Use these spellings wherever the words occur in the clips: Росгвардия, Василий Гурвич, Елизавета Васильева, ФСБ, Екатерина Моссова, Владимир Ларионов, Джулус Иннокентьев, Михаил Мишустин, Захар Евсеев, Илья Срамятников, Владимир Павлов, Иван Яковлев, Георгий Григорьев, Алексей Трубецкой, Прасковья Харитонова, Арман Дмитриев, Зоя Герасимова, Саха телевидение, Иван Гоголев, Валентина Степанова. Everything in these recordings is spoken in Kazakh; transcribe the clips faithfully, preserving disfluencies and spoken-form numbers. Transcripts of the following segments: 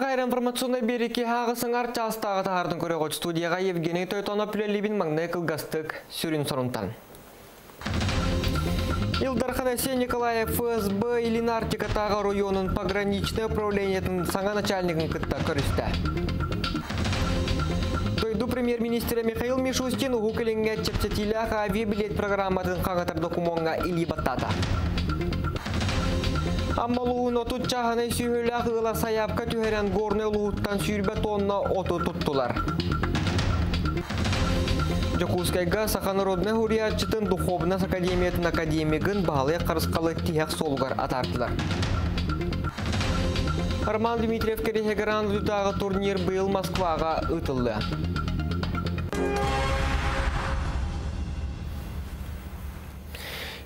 Хайр информационный береги Хагасангар Чалстага Тахардын Корегот студияга Евгений Тойтонов Лебин Магнекл Гастык Сюрин Сорунтан. Илдархан Асен Николаев ФСБ или Нартика Тага районын пограничное управление Санга начальником Кытта Корыста. Тойду премьер-министра Михаил Мишустин угукалинге чептетиляха авиабилет программа Тенхагатар докумонга или Батата. Амалуын отут чағаны сүйілі ғыла саяпқа түхерен горны луыттан сүйірбе тонна оту тұттылар. Джокускайға Саханародны Хуриатчытын Духовнас Академиятын академигін бағалы қарысқалы тиғақ солғар атартылар. Арман Дмитриев кереге гранд-лютағы турнир был Москваға ұтылды.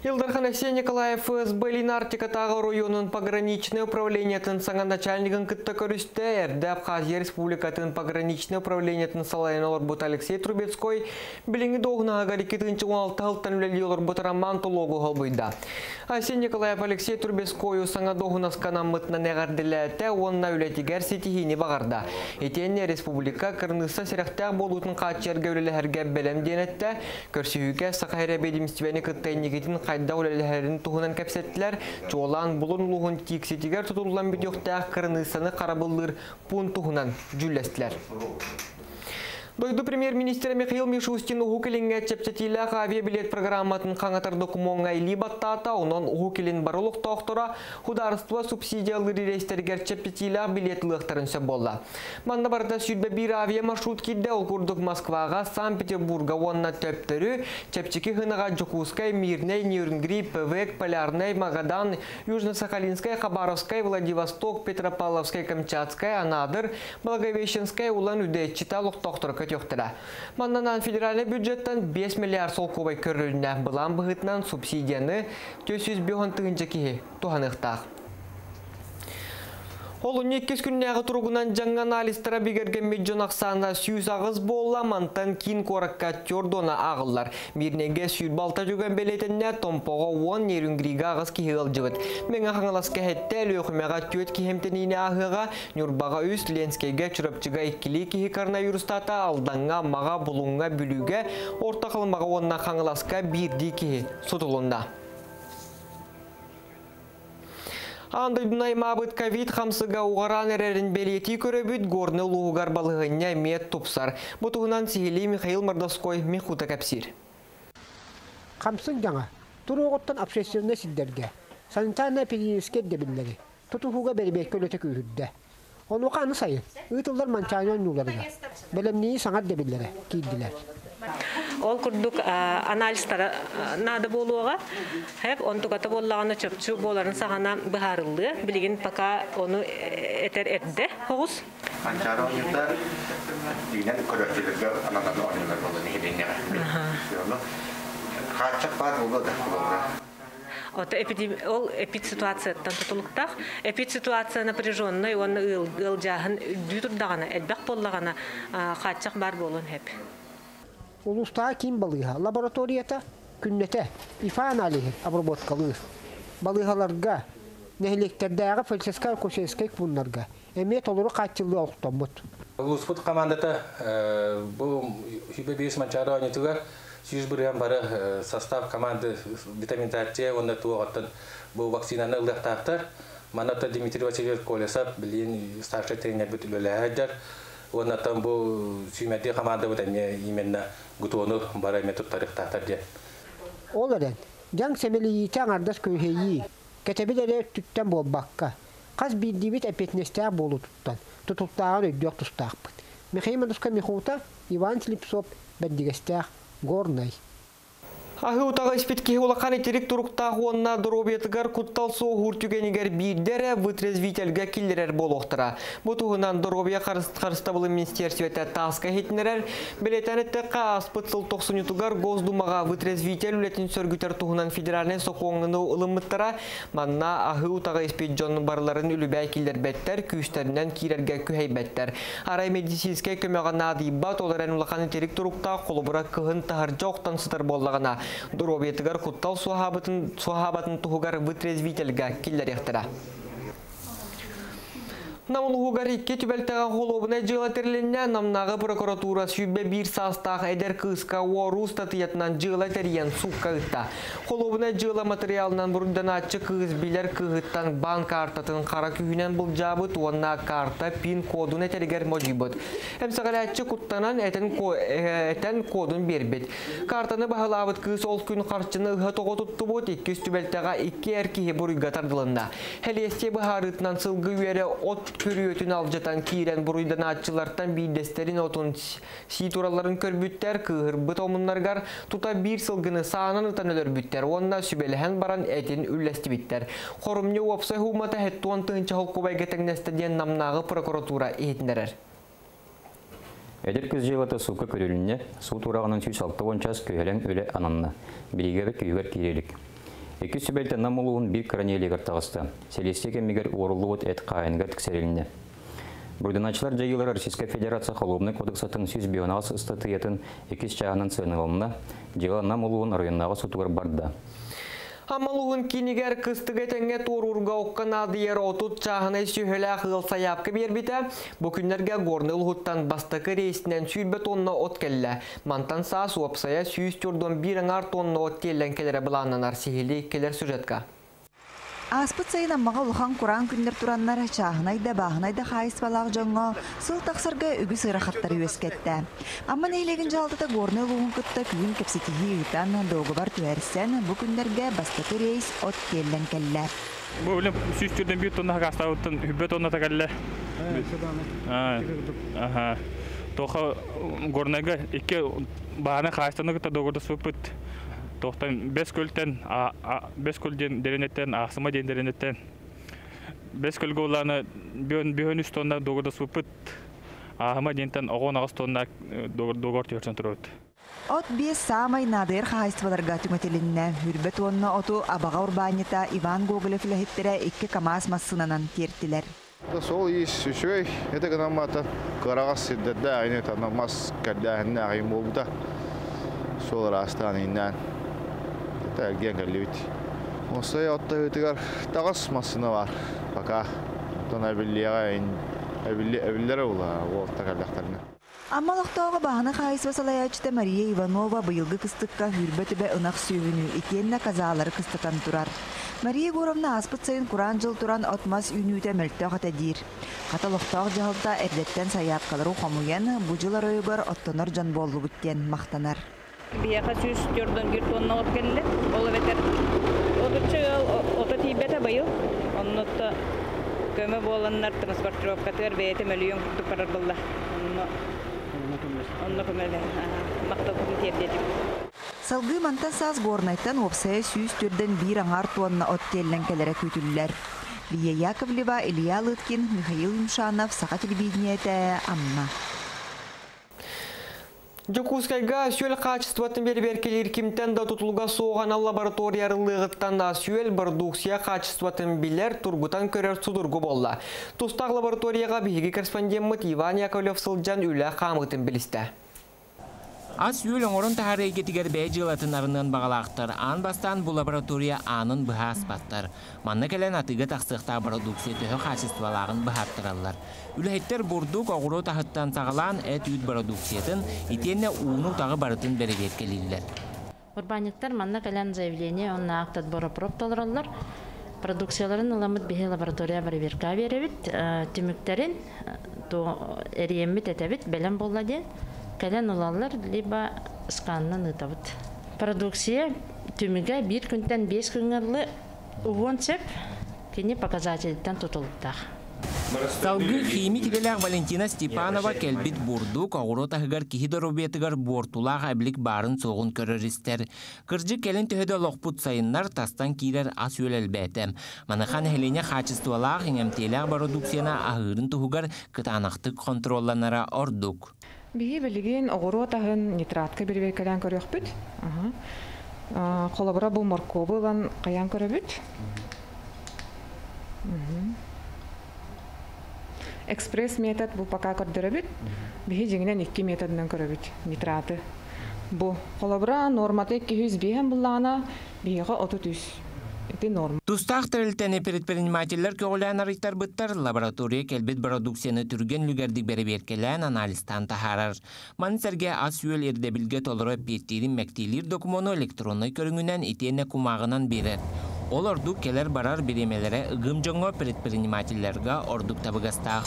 Илдархан Асен Николаев ФСБ Ленартика Тага районын пограничное управление Тенсанга начальникын Кытта Көрісті әрді Абхазия Республикатын пограничное управление Тенсалайын оларбут Алексей Трубецкой біліңі доғынаға гарекетінші он алты ғылттан үлелі оларбут Романту логу ғалбыйда. Асен Николаев Алексей Трубецкой ұсаңа доғынасканан мұтынан әғарділі әті онына үлетігер сетихіне бағарда. Етенне Республика Кырныста серіқтәк болуытын қатшерге үлелі әрге бәлемденетті көрсіуге Сақайра бедімістівені Кыттайнегетін қайтын Дәулелерін тұғынан кәпсеттілер, жолан бұлын ұлығын тексетігер тұтылған бөтеқті қырынысаны қарабылыр пұн тұғынан жүлестілер. Дойду премьер-министра Михаил Мишустин ұғукелінге чептетілі авиабилет программатын қаңатар докумонға илі баттата, онын ұғукелін барылық тоқтыра, құдарыстыва субсидиялы рейстерігер чептетілі билетліқтарынсы болды. Манда барыда сүйдбе бір авиа маршрут кедді ұлғырдық Москваға, Санкт-Петербурга онына төптірі, чепчекі ғыныға Джокускай, Мирней, Нюрингри, Певек, Полярней, Магадан, Южно-Сахалинская, Хабаровская, Владивосток, Петропавловская, Камчатская, Анадыр, Благовещенская, Улан-Удэ, читалық тоқтыры Маннанан федеральный бюджеттан бес миллиард солковай көріліне бұлан бұғытынан субсидияны төсіз бес тығынжекеге туғанықтақ. Олың еккес күннегі тұрғынан жаң аналистара бігерген меджон ақсанына сүйіз ағыз болла, мантан кейін қоракқа түрдона ағылар. Мирнеге сүйір балта жүген белетіне томпоға он нерінгриге ағыз кейі ғылжығыд. Мен ағыңалас кәхетті әлі өқімеға төт кейімтеніне ағыға, нүрбаға үст ленскейге чүріпчіға екілі кейі коронавирустата алданға, маға, бұлыңға, бүліге, ортақылымаға онына қаңыласқа бірдей кейі сұтылында. Андайдунай мабыт ковид хамсыга уғаран әрерін белеті көребіт горны луғығар балығыня мет топсар. Бұтығынан сихилей Михаил Мардовской мехута кәпсир. Хамсын жаңа тұру ғоттан апшестеріне сілдерге, санитарна-пединескер дебіндері, тұтығуға бәрібек көлетек үйірді. Оны қаны сайын, ұйтылдар манчайынан нұларына, бәлемнеї саңар дебіндері кейділер. Ол күрдік аналистара нады болуға, әк он тұғаты болағаны чөпчі боларын сағана бұғарылды, білігін пақа оны әтер әрді қоғыз. Қанчары ойында дүйінен көрөктелерге анананы ойында болды негеденеға. Қанчақ бар болды да болды. Ол эпид-ситуацияттан тұтылықтақ. Эпид-ситуация напряженный, оны ұлжағын дүйдірдіғана, әлбәқ болағана қатшақ бар болуын әп. Улустағы кем балыға лабораторията күннете ифаналығы обработкалыр. Балығаларға, нәхелектердегі фальсескай көшескек бұнларға әмет олыры қатшылы ауқтан бұд. Улуспұт қамандата бұл үбе-бес манчары ойнетіға сүйізбірген бары состав команды витаминтартия онда туағаттан бұл вакцинаны ұлдақтақтар. Манатта Дмитрий Васильев колесап білейін старшы тренер бүт үлілі Она там был сюмете команда вот именно готовно барами тут тарихтатарде. Оларен, янг семьи тянардас кухеи, катебиделе там был бакка, каз бидивит опетнестя болу туттан, туттану идёт устарпт. Михаил Мишустин михута, Иван Слепцов, бедигестя, горный. Ахиутага испитки улаканы директоруктагы онна доробиятыгар кутталсу гуртюгенигер бирдере вытрезвительге киллерер болоктыра. Бутугунан доробия карыстабылы министерствете таска хитнерер, билетенетте кааспытсыл токсунютугар Госдумага вытрезвитель үлетин сөргүтер тугунан федеральный сокоңыны ылыммыттыра, манна ахиутага испит жонун барларын үлүбай киллербеттер, күүстеринен кирерге күхейбеттер. Арай медицинске көмөгө наадыйбат оларен улаканы директоруктагы колубура кыгын тахаржа октан сытар боллагана. Дуробиятыгар куттал суахабатын тухугар вытрезвительга киллер яқтыра. Намунгугарик, Кетюбельтега Холобне, Джилатерленя, Намнага прокуратура, Сюбебир Састах, Эдер Кыска, Уору, Статьетнан, Джилатерьен, Суккальта. Холобне, Джила материал, Намбрундана, Чекыс, Билер Кыгтан, Банкартатан, Харакюнен, Булджабут, Уанна карта, Пин-коду, Нетеригер Моджибут. Эмсагаля Чекуттанан, Этен кодун бербет. Картаны Багалават Кыс, Олкун Харчина, Гатоготут Туботи, Кюстюбельтега и Керки, Бурига Тардаланда. Хелесте Багарытнан, Силгуере, от Күріетін алжатан кейрен бұруйдан атчылартан бейдестерін отын ситураларын көрбіттер, күғырбыт омынларғар тута бір сылғыны сағынан ұтан өлірбіттер, онына сүбеліген баран әтін үлләсті біттер. Қорымне уапсай хумата хеттуан тұғынча холқубай кетіңнестеден намнағы прокуратура етіндерер. Әдір күз жылыты сұлқы көріліне, сұл турағынан сүйсалтығын час көйлен өлі ананны, бірігері күйгер кейрелік. Екі сөбелді намылуын бір кранелі ғыртағысты. Селестеген мегер орылуыт әт қайынғат ксереліне. Бұрдыначылар жайылар Российская Федерация Холубны кодексатын сто девятнадцать статыятын экис чағынан сыйынығылына жайла намылуын районнағы сұтығыр барды. Амалуын кинигер кыстыға тәңе торурға оққан адыер отут чағынай сүйелі ақыл саяпқы бербіті. Бүкіндерге горны ұлғыттан бастықы рейсінен сүйбі тонна от келі. Мантан саас уапсая сүйіз түрден біріңар тонна от телін келері бұлананар сихелі келер сюжетка. Аспыт сайына маға ұлған құран күндер тұраннар чағынайда бағынайда қайыс балағы жаңға сыл тақсырға үгі сырақаттары өскетті. Амын әйлеген жалдыда ғорны ұлғын күтті күйін кепсетігі үйтан доғы бар түәрсен бұ күндерге бастығы рейс от келден келі. Бұл білім сүйіс түрден бір тоннаға қастауыттың үбі тонната келі. Тоқа ғорныға екі бағаны қайыстаны Бескөлден, бескөлден деренеттен, ақсыма дейін деренеттен. Бескөлгі оланы бүйін үш тонна доғырды сұпыт, ағыма дейінтен оғын ағыз тонна доғырды өрсен тұруыды. От бес самай надыр қағайстываларға түмәтелінне. Үрбет онына оту абаға урбанита Иван Гоголев ләхеттері екі камаз массынанан тертілер. Сол ес үшөй, әті ғанамата қарағас сиддәді әйнет анамаз кәлдәғінне ағайым болуда. Сол растаныннан тәлген кәлебет. Осы отта өтігер тағыс масыны бар. Пока тон әбілдері ола олықта кәлдақтарына. Амалықтағы бағаны қайыс басалаячыда Мария Иванова бұйылғы кыстыққа хүрбетібе ұнақ сөйіні етеніне қазалары кыстатан тұрар. Мария Гуровна аспыт сайын құран жыл тұран отмас үйінуді мөлтті қатадир. Қаталықтағы жағылда әрдеттен саяққалару қамуен бұ жылар өйгір оттаныр жан болу бүттен мақтанар. Бияқа сүйіс түрдің гүрт онына от келді, олы бәтір. Одырчы оты тейбеті байыл, онынытты көмі болыннар транспортировкатығыр бәйеті мөліуін күрттік барар болды. Онына көмелді, мақтал күрдің тердетіп. Салғы мантан саз ғорнайтан опсая сүйіс түрдің бір аңар туанына от келден кәлірі көтілілер. Илья Яковлева, Илья Лыткин, Михаил Мишанов, Саха телевидения тәе амна. Жокускайга сүйел қачестватын берберкелер кемтен да тұтылға соған лабораториялығыттан да сүйел бардуксия қачестватын білер тұрғытан көрер судырғы болла. Тұстақ лабораторияға бейгі корреспондент Иван Яковлев сылджан үлі қамытын білісті. Аз сүйел оңырын тағары егетігер бәй жылатынарынан бағалақтыр. Ан бастан бұл лаборатория анын бұға аспаттыр. Манны кәлен атығы тақсықта бардуксия түхі қачествалағын бұғаттыралар. Үләйттер бұрдық оғыру тағыттан тағылан әт үйт продукциятын етені уыну тағы барытын бәрігет келелілер. Урбаниктер манна кәлән заявление, онна ақтат бұры проп толыралар. Продукцияларын ұламыт бейі лаборатория бәріверка беревіт, түміктерін әриеммет әтәвіт бәлін болладен, кәлән ұлалар, либо ұсқанынан ұтавыт. Продукция түмігі бір күнтен бес күнгірлі ұғын сеп, кені показателіттен тұтылықтақ. Салгы химикелер Валентина Степанова келбит бурдук агуротагар кихидоробетигар бортулага эблик барын соғын көрөристер. Кыржы келин төһөдө лохпут сайыннар тастан кирер ас үлелбетем. Манахан хелене хачествалаг эмтелер продукцияна агырын тугар кытанактык контролланара ордук. Бии билген агуротагын нитратка бербекелен көрөкпүт. Ага. Колобра бу моркобылан каян көрөбүт. Экспресс метод бу пока көрдіребет, бігі жеңінен екі методынан көребет, нитраты. Бу қолабыра норматы екі жүз бейін бұллана, бігі отыз. Тустах тәрелтәне предпринимателләр көглән арыйтар бұттар, лаборатория кәлбет продукцияны түрген лүгәрдік бәріберкелән аналистан тахарар. Манысәрге ас үйел ерді білге толыры петтерін мәктейлер докумону электронны көріңінен итене кумағынан берер. Ол ордук келер барар беремелері ғымжыңы предпринимателлерге ордук табығастақ.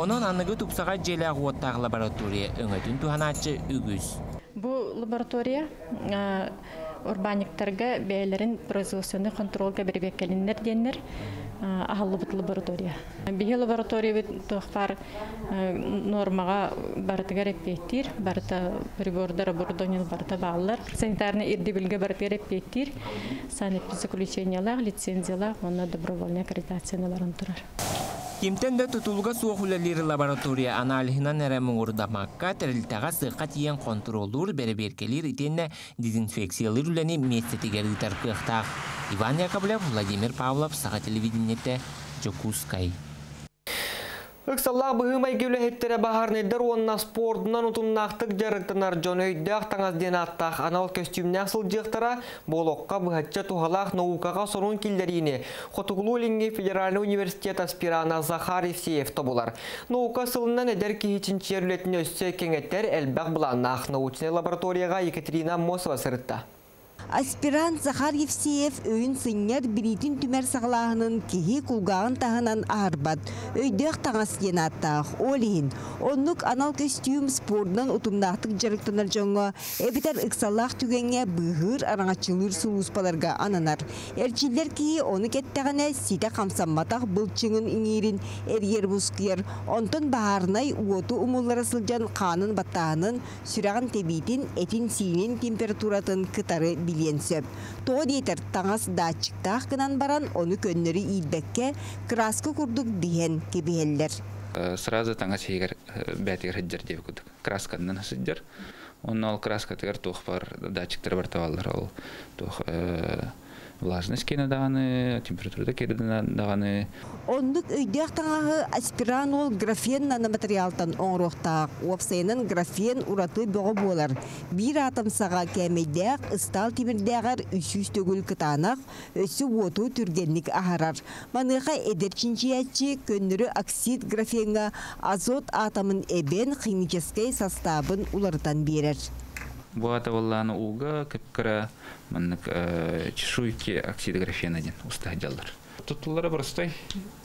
Оның анығы тұпсаға желі ағуаттағы лаборатория өңетін туханатшы үгіз. Бұл лаборатория урбаниктарға бәйлерін производственный контролға бербеккеліннер деннер ахаллы бұт лаборатория. Бігі лаборатория тұқпар нормаға бартығар әппеттер, барта прибордар оборудонен барта бағылар. Санитарны ирдебілге бартығар әппеттер, санэпизаключениялар, лицензиялар, онна добровольны аккредитацияларын тұрар. Кемтенде тутулга суохулелер лаборатория аналихынан әрәмін ордамаққа тәрілтаға сыққа тиен контролур бәріберкелер итенне дезинфекциялыр үләне местетегерді тарқықтақ. Иван Яковлев, Владимир Павлов, Саха телевидениеті, Джокускай. Үксаллақ бұғымай кеуләхеттері бағарнайдар онына спордынан ұтымнақтық жарықтанар жон өйдіғ таңаз ден аттақ анауыл көстюміне асыл жықтара болуққа бұғатча тұғалақ наукаға сұрын келдеріне Хотуғылу Ленге Федеральный университет аспирана Захар Евсеев табылар. Наука сылынан әдер кейхетін жерлетіне өссе кенеттер әлбәқ бұланнақ научный лабораторияға Екатерина Моссова сырытта. Аспирант Захар Евсеев өйін сыннер біретін түмәр сағылағының кейі күлгағын тағынан арбат. Өйдіғ таңас генаттақ, олейін. Онлық анал көстюм спордынан ұтымнақтық жарықтанар жоңы. Эбетер ұқсалақ түгенге бұғыр араңатшылыр сұлуспаларға ананар. Әрчілдер кейі оны кеттіғіне сиді қамсамматақ бұлчыңын үңерін әргер бұскер. Онтын бағарнай уоты ұмыллары сылжан қанын баттағының сүрағын тебейтін әтін сиінен температуратын кытары бі Тоғы дейтір таңас датчықтақ қынан баран, оны көннері идбәкке красқы күрдік дейін кебеғелдер. Сразу таңас егер бәтігер әддер деп күдік. Красқаннан әддер. Оның ол красқатығар тоғы бар датчықтар бар тавалар. Ол тоғы влажность кені дағаны, температурда керден дағаны. Ондық өйдіғ таңағы аспиран ол графен наноматериалтан оңырықтақ. Уапсайынан графен ұраты бөғі болар. Бір атымсаға кәмейдәқ, ұстал темірдәғар үсіз төгіл кытанақ, өсі уоту түргенлік ағарар. Маныға әдерчіншіятчі көндірі оксид графенға азот атамын әбен химическай састабын улардан берер. Бұғата болланы ұға көпкірі чешуйке оксиды графен әден ұста әдялдар. Тұттылары бұрыстай,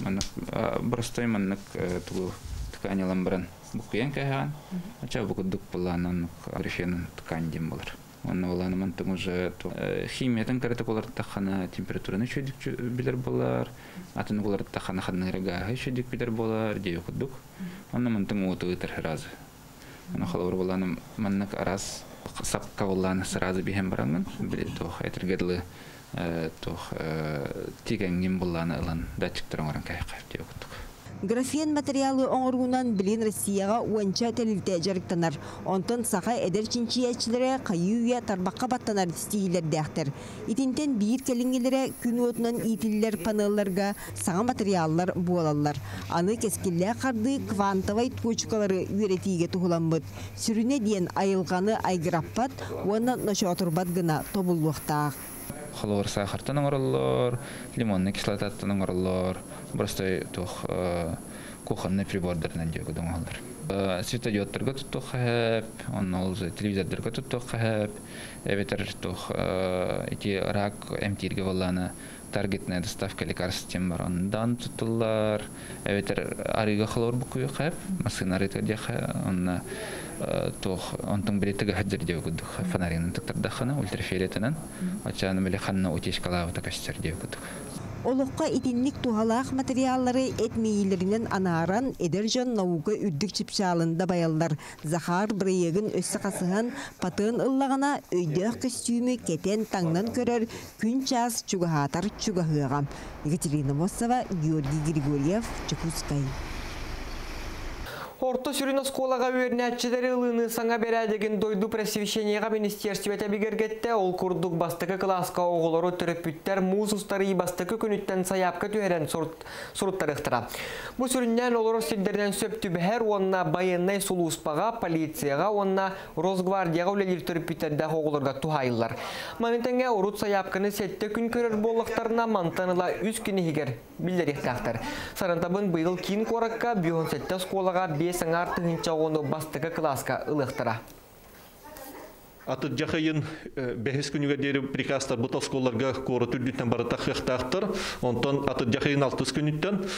бұрыстай мұнық тұқанелан бұрын бұқиян кәйған, ача бұқыдық болланы графенің тұқанден болар. Оны болланы мұнтың ұжы химиятын кәрітік оларды таққана температураны шөдік білер болар, атын оларды таққана қадыңыр ғағы шөдік білер болар, дей ұқыдық. Оны мұнтың ұты ұтыр разы. Оны қалауыр болланы мұнық араз сапқа болланы сразы бейхен барамын, тоқ әтіргерлі тоқ тегенген болланы ұлан датчықтарын орын қайық-қайып деп өттік. Графен материалы оңырғынан білен Россияға уанча тәлілді жарықтанар. Онтын сақа әдір чинчиятшілері қайуя тарбаққа баттанар дістейілер дәқтір. Итентен бейір кәлінгелері күн отынан етілілер панелларға саға материаллар болалар. Аны кәскелі қарды квантовай точкалары үйретейге тұғыламбыд. Сүріне дейін айылғаны айгыраппат, оны ношуатырбат ғына тобылуқтақ. Холор сахартаның ораллар, лимонны кислотаттаның ораллар, бұрыстай куханны прибордарынан дегі дұңғалдар. Светодиодтарға тұттық қағып, телевизордарға тұттық қағып, әбетір рак әмтірге боланы таргетная доставка лекарств тем бар, ондан тұттылар, әбетір арыға холор бұқы қағып, масын арыға де қағып, онтың білеттігі ғадзір деу күдік фонаринын тұқтардақына, ультрафиолетінін, отчаны білі қанына өтешкалағы тақашчар деу күдік. Олыққа итінлік туғалақ материаллары әтмейлерінен анааран әдір жон науғы үрдік чіпшалында баялдар. Захар бірегін өсі қасыған патын ұллағына өйдіғ көстюмі кәтен таңнан көрер күн час чүгіғатар чүгіғыға. Екатерина Моссова, Георгий Григорьев, Чекускай. Орто сюрина сколага өрнәтчеләре ылыны саңа бәрә дигән дойду пресвещениега министерство тәбигергәттә ул курдык бастыкы класска огыллары төрепүттәр муз устары бастыкы көнүттән саяпка төһәрән сорт сорттарыктыра. Бу сөрүннән олары сиддердән сөп түбәһәр онна баяннай сулу успага полицияга онна Росгвардияга үлелер төрепүттәрдә огылларга туһайлар. Манитәнгә урут саяпканы сәттә күн көрер боллыктарына мантаныла үз көне һигәр билдерек тактар. Сарантабын быйыл кин коракка бюон сәттә сколага Сангартынчагону бастыка класска ылыктыра. А тут Джахаин бехискуньга дерев приказ табутовсколларга коротуддитен баратахтахтар, он тон а тут Джахаин алтыскуньтен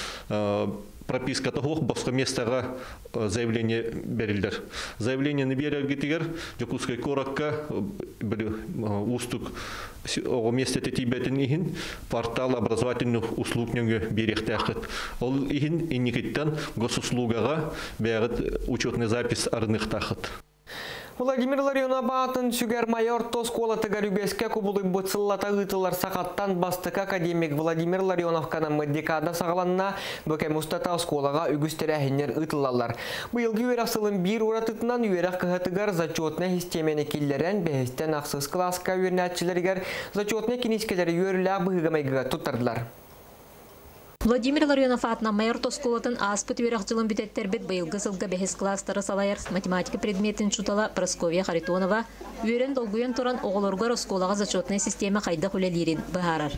прописка того бовскоместера заявление берилдер. Заявление не берет гитигер, якутской коротка устук о месте тетибетинигин портал образовательных услуг нюге берехтехет. Ол игин и никиттен госуслугага берет учетный запись арных тахет. Владимир Ларионов баатын сүгер майор тоскола тыгарюгеске кубулы быцыллата ыттылар сахаттан бастыка академик Владимир Ларионовканы мэддекада сагаланна бөкем устата сколага үгүстерәһиннер ыттылалар. Быйылгы үерасылын бир уратытынан үерак кыһатыгар зачетне системени киллерен бэһистен аксыз класска үрнәтчилергер зачетне кинискелери үерлә быһыгамайгыга туттардылар. Владимир Ларионов атна майор тоскулатын аспыт верах жылын битеттербет быйылгы сылга бехес класстары салайыр математика предметин чутала Прасковья Харитонова үйрен долгуен туран оголоргор осколага зачетная система хайда хулелирин бахарар.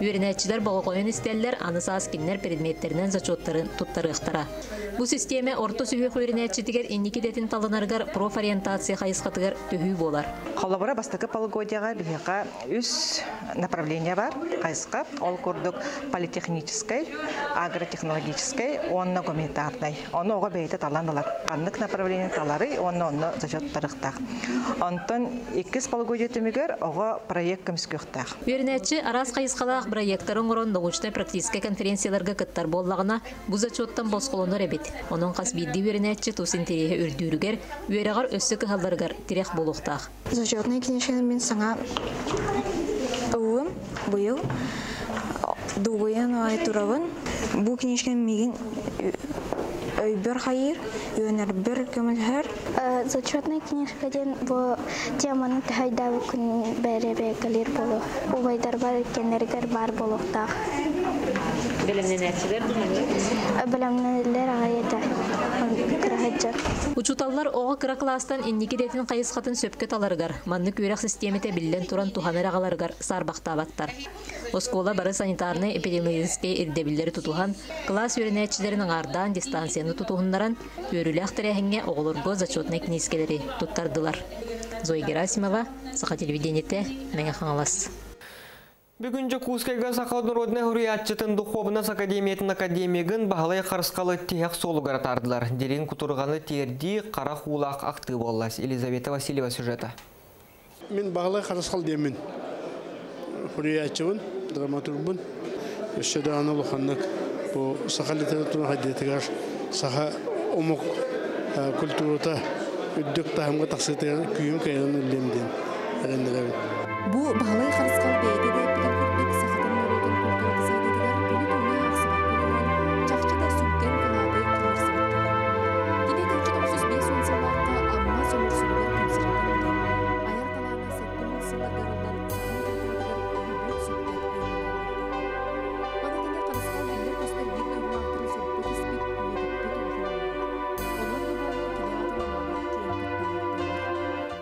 Үйренәтчилер бағоен истеллер анысы аскиннер предметтернен зачеттарын туттарыхтара. Бу системе орто сүйек үйренәтчитигер инникидетін талынаргар профориентация хайысқатыгар төхүй болар. Холабара бастакы полугодияға бихеға үз направления бар. Хайысқа ол курдук политехнической, агротехнологической, онна гуманитарной. Оны оға бейті таландалар. Аннық направления талары, онна онна зачеттарықтақ. Онтон иккіз полугодия түмігер оға проект көмскөқтақ. Үйренәтчі арас хайысқалақ проекторың орын доғучтай практическа конференцияларға кыттар боллағына бұ зачеттан босқолоныр әбет. Оның қас бидді үйренәтчі тусын терехе үрдүрігер, үйерағар өссі кығалдарғар терек болуқтақ. Зачетный кенешенер мен саңа ұлым, бұйыл, дұғыен ай тұрауын. Бұл кенешкен меген өйбір қайыр, өйінер бір көмілгер. Зачетный кенешкеден бұл теманы тағайда бүкін бәребе көлер болу. Обайдар бар, кенергер бар болуқтақ. Білімненәтшілер бұныңыз? Білімненәлер ағайеті. Учуталлар оға кыра кластан инникидетін қайысқатын сөпке таларғар, манны көйрек системете білден туран туханар ағаларғар сарбақта абаттар. Оскола бары санитарны эпидемиологистей ирдебілдері тұтуған, класс өрінәтчілерінің ардан дистанцияны тұтуғынларын өрілі ақтырәхінге оғылырғы зачетный кнескелері тұттардылар. Зои Герасимова, Саха телевидениете, Мәңе қаңалас. Бүгінгі Кускайға Сақа Народный Хуриятчытын Духовнас Академиятын академигін бағалай қарысқалы тиек солығыр тардылар. Дерен құтырғаны терді қара хулақ ақты боллас. Елизавета Васильева сюжеті. Мен бағалай қарысқал демін. Хуриятчыбын, драматургбын. Өшеді аны ұлықаннық. Сақа литературын қадетігар. Сақа омық культурата үддік тағымға тақсетігар күйім кәйірін үлемден. Әрендірәбін. Бұл бағалай қарысқал бейді де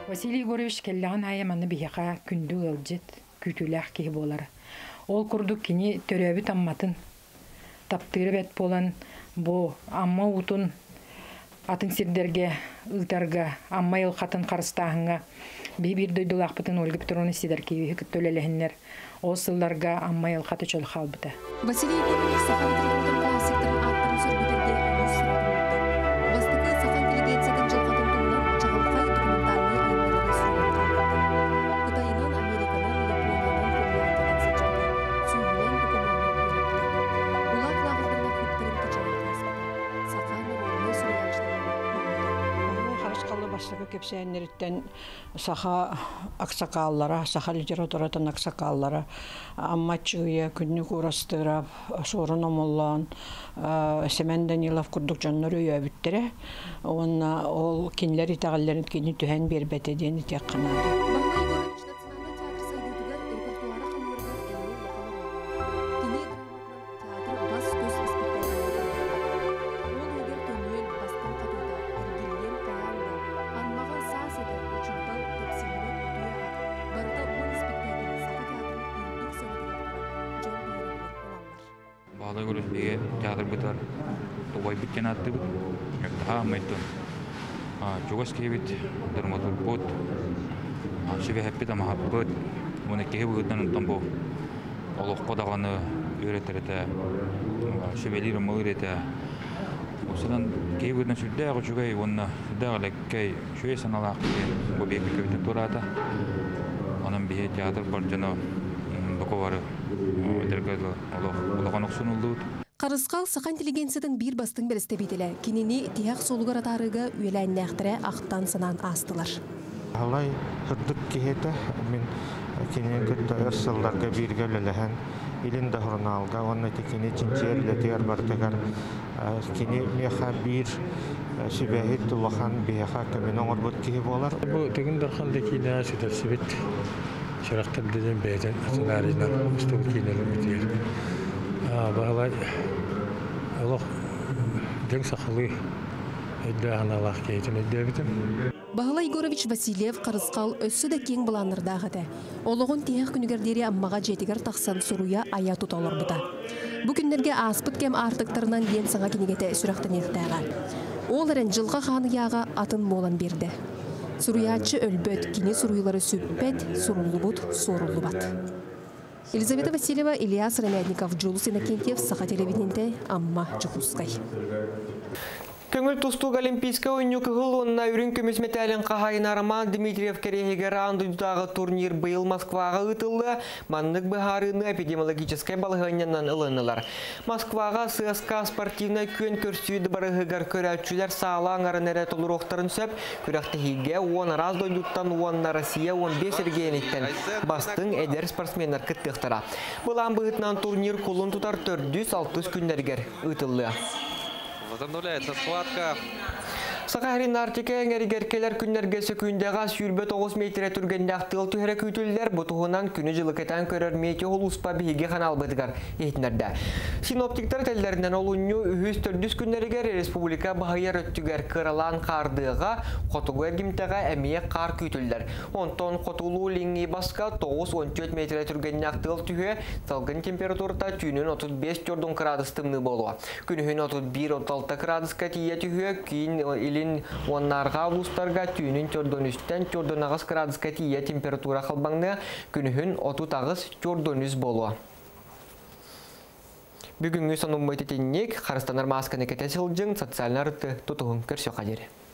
Василий Гурвич келлаған айыманы бейеға күнді ғылжет, күтіләқ кейі болары. Ол күрді кені төрәбі тамматын, таптыры бәт болан, бұ амма ұтын, атын сердерге, ұлтарға, амма елқатын қарыстағыңа, бейбір дойды лақпытын өлгіп тұрғаны седер кейі күтті өлелігінлер, ол сылларға амма елқаты чөл қалбыты. Василий Гурвич сақалдыры болдырға сектірін аттырын сөрбедерге. кепсенериттен саха аксакаллара, саха литературатан аксакаллара, аммачуя, кунникурастыра, сурономоллан, Семен Данилов курдук жаннору ябиттере, он ол кинлери тағалларын кини түхен бербет едені тек қанады. Қарысқал сақа интеллигенциядан бір бастың бәлісті бейтілі, кенені тияқ солығар атарығы өйлән нәқтірі ақтан санан астылар. Алай үрдік кейді, мен кенен күтті ұрсылдарға бергеліліғін, елін дағырналға, оны текені тентерлі дейір бардығар, кене меха бір сөбәйі тұлақан бейіға көмен оңыр бұт кейі болар. Бұл тегін дақылды кейді әсетер сөбет, шырақтар деден бәйден сценарийнар ұстыл кейдері Бағалай, олық дөң сақылы өйді аналақ кейтін өйді өйтім. Бағалай Гурвич Василев Қарысқал өссі де кең бұланырдағыды. Олығын тияқ күнігердері аммаға жетігер тақсан сұруя ая тұталыр бұта. Бүкіндерге аспыт кем артықтарынан ден саңа кенегеті сүрақтын ектіға. Ол әрін жылға қаныяға атын молан берді. Сұруячы өлбөт, кене сұруйлары сөппет, сұрулы бұт, сұрулы бат. Елизавета Васильева, Илья Срамятников, Джулус Иннокентьев, Саха телевиденте, Амма Чухускай. Көңіл тұстуға олимпийска ойнық ғылуынна үрін көмес метәлін қағайын Арман Дмитриев керегеге раундындағы турнир бұйыл Москваға ұтылы, маңнық бұғарыны эпидемиологическай балғаннаннан ұлынылар. Москваға ССК спортивна көн көрсүйді барығығар көрәтшілер сағалаң арын әрет олыр оқтарын сөп, көрәқтігеге он раз дойдықтан онына Россия он бес ергенеттен бастың әдер спортсменлер кіттіқтіра. Бұлан бұғытнан турнир құлын тұтар төрт жүз алпыс күндергер ұтылы. Возобновляется схватка. Сахарин Артике, Гергеркелер, Кюнергеси, Кюндерас, Юрбет, Олсмейтер, Тургендах, Тилтухер, Кютюлер, Бутухунан, Кюнижил, Кетанкер, Метью, Луспаби, Геханал, Бедгар, Итнерда. Синоптик Тертелер, Нанолунью, Хюстер, Дискюнергер, Республика, Бахайер, Тюгер, Каралан, Кардера, Хотугергимтера, Эмия, Кар, Кютюлер. Онтон, Хотулу, Линни, Баска, Тоус, Онтюет, Метре, Тургендах, Тилтухе, Талген, температура, Тюнин, Отут, Бес, Тюрдун, Крадас, Темнеболо. Кюнин, Отут, Биро, Талта, Крадас, Катия, Тюхе, Кин, Или Оннарға ұлыстарға түйінің түрдің үстен түрдің ағыз қырадыз кәтия температура қалбаңны күнігін отут ағыз түрдің үз болуы. Бүгінгі соның бөйтетіннек қарыстанар масканы кәтесілдің социалын арытты тұтығын көрсе қадері.